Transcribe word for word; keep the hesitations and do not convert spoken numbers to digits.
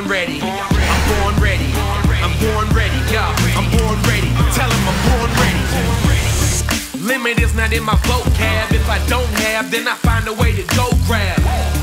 born ready. I'm born ready. I'm born ready. Yeah, I'm born ready. Tell him I'm born ready. Limit is not in my vocab. If I don't have, then I find a way to go grab.